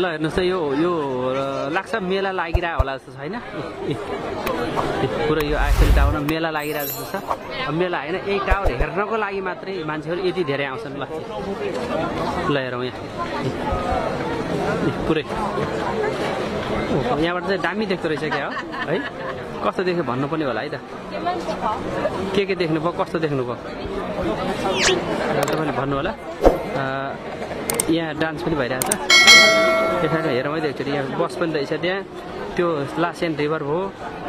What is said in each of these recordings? ल हेर्नुस् त यो यो लाग्छ मेला लागिरा होला जस्तो छ हैन पुरै यो आइफेल टावरमा मेला लागिरा जस्तो छ मेला हैन यही टावर हेर्नको लागि मात्रै मान्छेहरु यति धेरै आउँछन् ल हेरौँ यहाँ पुरै यहाँबाट चाहिँ दामी देख्दै रहेछ के हो है कस्तो देखे भन्नु पनि होला है त के देख्नु भयो कस्तो देख्नु भयो तपाईले भन्नु होला यहाँ डान्स पनि भइरहेछ त्यसैले हेरौँ है एकचोटी यहाँ बस पनि रहेछ त्यहाँ त्यो लासेन रिभर भो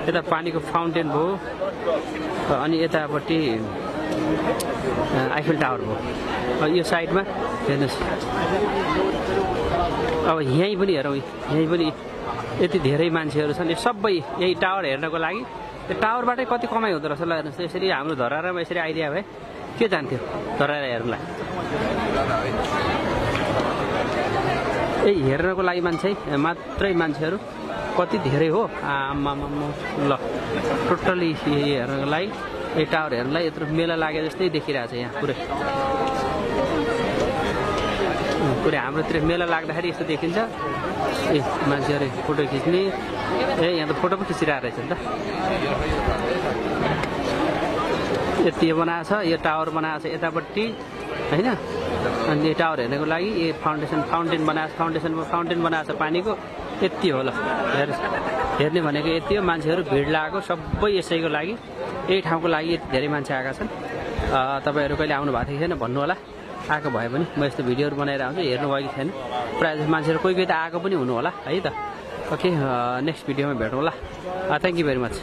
यता पानीको फाउन्टेन भो अनि यतापट्टि आइफेल टावर भो यो साइडमा हेर्नुस् अब यही पनि हेरौँ यही पनि यति धेरै मान्छेहरु छन् सबै यही टावर हेर्नको लागि त्यो टावरबाटै कति कमाइ हुँदो रहेछ ल हेर्नुस् यसरी हाम्रो धराहरामा यसरी आइदिया भए के जान्थ्यो धराहरा हेर्नुलाई ए हेर्नको लागि मान्छे मात्रै मान्छेहरु कति धेरै हो आमामा ल टोटली हेर्नको लागि यो टावर हेर्नलाई यत्रो मेला लागे जस्तै देखिरहेछ यहाँ पुरै हाम्रोतिर मेला लाग्दाखेरि यस्तो देखिन्छ ए मान्छेहरु फोटो खिच्ने ए यहाँ त फोटो पनि खिचिरहेको रहेछ नि त यति बनाएको छ यो टावर बनाएको छ यतापट्टि हैन अनि यो टावर हेर्नको लागि यो फाउन्टेन बनाएको छ फाउन्टेन बनाएको छ पानीको यति हो ल हेर्ने भनेको यति हो मान्छेहरु भिड लागेको सबै यसैको लागि यही ठाउँको लागि यति धेरै मान्छे आएका छन् तपाईहरु कहिले आउनु भएको थिएन भन्नु होला आको भए पनि म यस्तो भिडियोहरु बनाएर आउँछु हेर्नु भयो कि छैन प्राय जस्तो मान्छेहरु कोही कोही त आको पनि हुनु होला है त ओके नेक्स्ट भिडियोमा भेटौँला थ्यांक यू भेरी मच